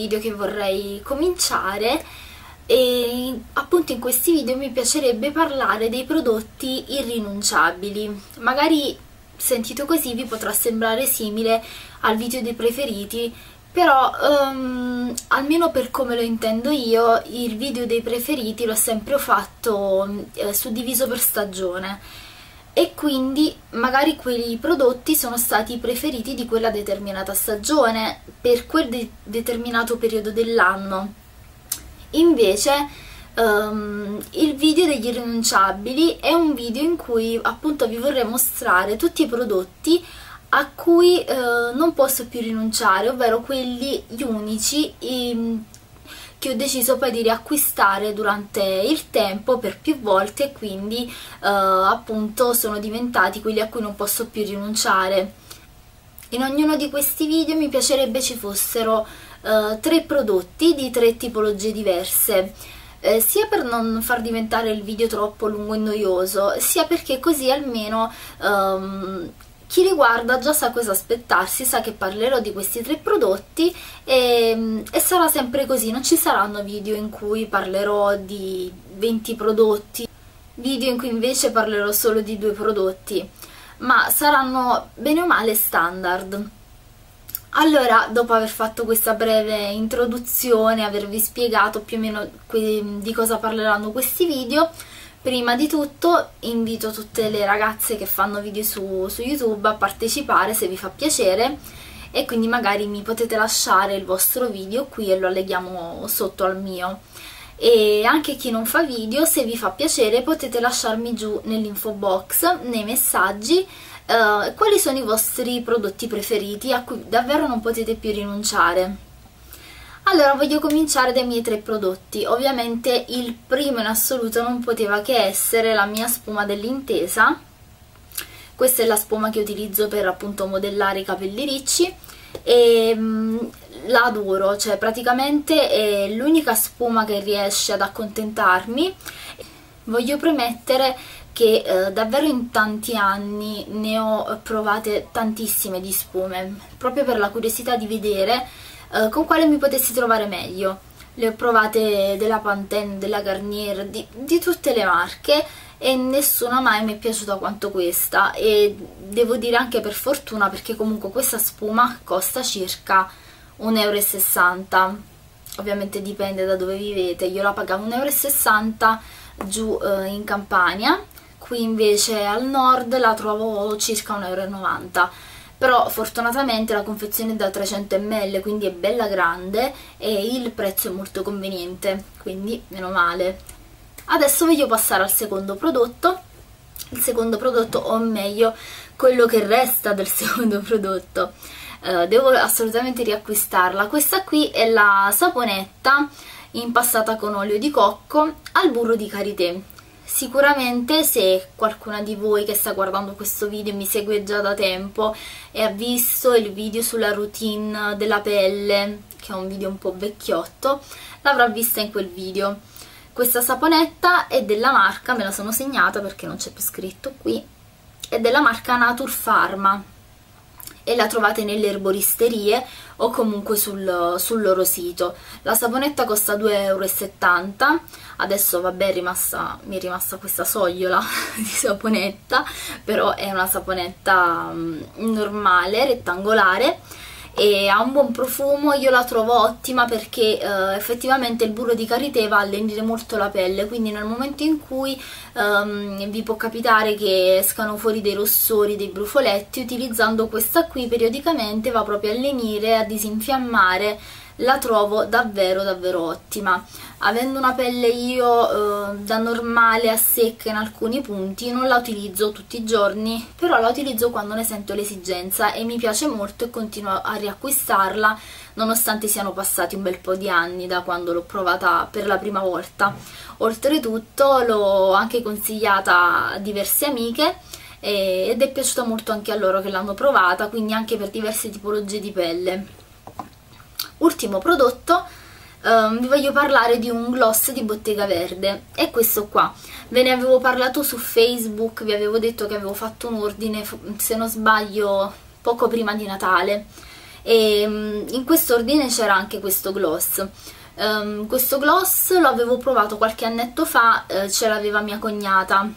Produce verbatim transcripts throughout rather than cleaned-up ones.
video che vorrei cominciare, e appunto in questi video mi piacerebbe parlare dei prodotti irrinunciabili. Magari sentito così vi potrà sembrare simile al video dei preferiti, però um, almeno per come lo intendo io, il video dei preferiti l'ho sempre fatto eh, suddiviso per stagione, e quindi magari quei prodotti sono stati i preferiti di quella determinata stagione per quel de- determinato periodo dell'anno. Invece um, il video degli irrinunciabili è un video in cui appunto vi vorrei mostrare tutti i prodotti a cui eh, non posso più rinunciare, ovvero quelli gli unici ehm, che ho deciso poi di riacquistare durante il tempo per più volte, e quindi eh, appunto sono diventati quelli a cui non posso più rinunciare. In ognuno di questi video mi piacerebbe ci fossero eh, tre prodotti di tre tipologie diverse, Eh, sia per non far diventare il video troppo lungo e noioso, sia perché così almeno ehm, chi li guarda già sa cosa aspettarsi, sa che parlerò di questi tre prodotti e, e sarà sempre così, non ci saranno video in cui parlerò di venti prodotti, video in cui invece parlerò solo di due prodotti, ma saranno bene o male standard. Allora, dopo aver fatto questa breve introduzione, avervi spiegato più o meno di cosa parleranno questi video, prima di tutto invito tutte le ragazze che fanno video su, su YouTube a partecipare se vi fa piacere, e quindi magari mi potete lasciare il vostro video qui e lo alleghiamo sotto al mio. E anche chi non fa video, se vi fa piacere potete lasciarmi giù nell'info box, nei messaggi, Uh, quali sono i vostri prodotti preferiti a cui davvero non potete più rinunciare. Allora, voglio cominciare dai miei tre prodotti. Ovviamente il primo in assoluto non poteva che essere la mia spuma dell'Intesa. Questa è la spuma che utilizzo per appunto modellare i capelli ricci e mh, la adoro, cioè praticamente è l'unica spuma che riesce ad accontentarmi. Voglio premettere che eh, davvero in tanti anni ne ho provate tantissime di spume, proprio per la curiosità di vedere eh, con quale mi potessi trovare meglio. Le ho provate della Pantene, della Garnier, di, di tutte le marche, e nessuna mai mi è piaciuta quanto questa, e devo dire anche per fortuna, perché comunque questa spuma costa circa un euro e sessanta. Ovviamente dipende da dove vivete, io la pagavo un euro e sessanta giù eh, in Campania. Qui invece al nord la trovo circa un euro e novanta, però fortunatamente la confezione è da trecento millilitri, quindi è bella grande e il prezzo è molto conveniente, quindi meno male. Adesso voglio passare al secondo prodotto, il secondo prodotto o meglio quello che resta del secondo prodotto. Eh, devo assolutamente riacquistarla. Questa qui è la saponetta impastata con olio di cocco al burro di karité. Sicuramente se qualcuna di voi che sta guardando questo video mi segue già da tempo e ha visto il video sulla routine della pelle, che è un video un po' vecchiotto, l'avrà vista in quel video. Questa saponetta è della marca, me la sono segnata perché non c'è più scritto qui, è della marca Natur Farma e la trovate nelle erboristerie o comunque sul, sul loro sito. La saponetta costa due euro e settanta. Adesso vabbè, è rimasta, mi è rimasta questa sogliola di saponetta, però è una saponetta normale, rettangolare, e ha un buon profumo. Io la trovo ottima perché eh, effettivamente il burro di karité va a lenire molto la pelle, quindi nel momento in cui ehm, vi può capitare che escano fuori dei rossori, dei brufoletti, utilizzando questa qui periodicamente va proprio a lenire, a disinfiammare. La trovo davvero davvero ottima. Avendo una pelle io eh, da normale a secca in alcuni punti, non la utilizzo tutti i giorni, però la utilizzo quando ne sento l'esigenza e mi piace molto e continuo a riacquistarla nonostante siano passati un bel po' di anni da quando l'ho provata per la prima volta. Oltretutto l'ho anche consigliata a diverse amiche eh, ed è piaciuta molto anche a loro che l'hanno provata, quindi anche per diverse tipologie di pelle. Ultimo prodotto, ehm, vi voglio parlare di un gloss di Bottega Verde, è questo qua. Ve ne avevo parlato su Facebook, vi avevo detto che avevo fatto un ordine, se non sbaglio, poco prima di Natale, e in quest'ordine c'era anche questo gloss. Um, questo gloss lo avevo provato qualche annetto fa, eh, ce l'aveva mia cognata,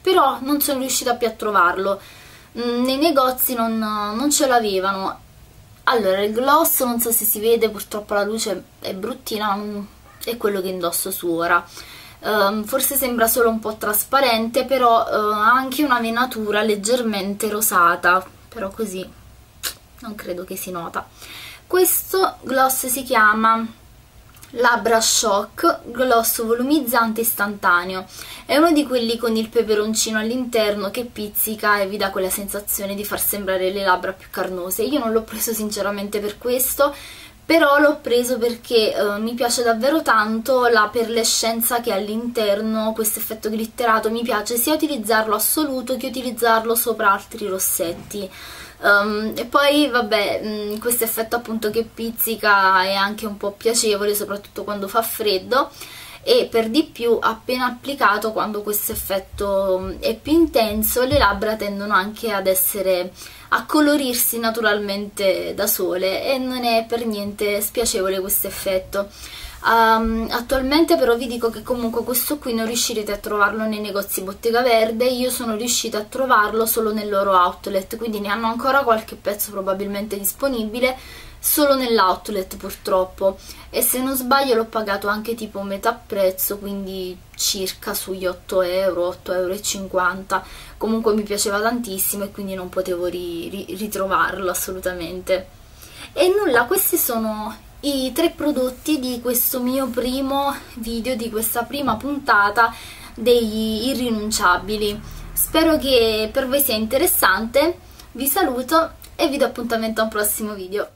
però non sono riuscita più a trovarlo, mm, nei negozi non, non ce l'avevano. Allora, il gloss, non so se si vede, purtroppo la luce è bruttina, mm, è quello che indosso su ora. Um, forse sembra solo un po' trasparente, però uh, ha anche una venatura leggermente rosata, però così non credo che si nota. Questo gloss si chiama Labbra Shock, gloss volumizzante istantaneo, è uno di quelli con il peperoncino all'interno che pizzica e vi dà quella sensazione di far sembrare le labbra più carnose. Io non l'ho preso sinceramente per questo, però l'ho preso perché eh, mi piace davvero tanto la perlescenza che ha all'interno, questo effetto glitterato. Mi piace sia utilizzarlo assoluto che utilizzarlo sopra altri rossetti. Um, e poi vabbè, questo effetto appunto che pizzica è anche un po' piacevole, soprattutto quando fa freddo, e per di più appena applicato, quando questo effetto è più intenso, le labbra tendono anche ad essere a colorirsi naturalmente da sole, e non è per niente spiacevole questo effetto. Um, attualmente però vi dico che comunque questo qui non riuscirete a trovarlo nei negozi Bottega Verde. Io sono riuscita a trovarlo solo nel loro outlet, quindi ne hanno ancora qualche pezzo probabilmente disponibile solo nell'outlet purtroppo, e se non sbaglio l'ho pagato anche tipo metà prezzo, quindi circa sugli otto euro, otto e cinquanta euro. Comunque mi piaceva tantissimo e quindi non potevo ri ri ritrovarlo assolutamente. E nulla, questi sono i tre prodotti di questo mio primo video, di questa prima puntata degli irrinunciabili. Spero che per voi sia interessante, vi saluto e vi do appuntamento a un prossimo video.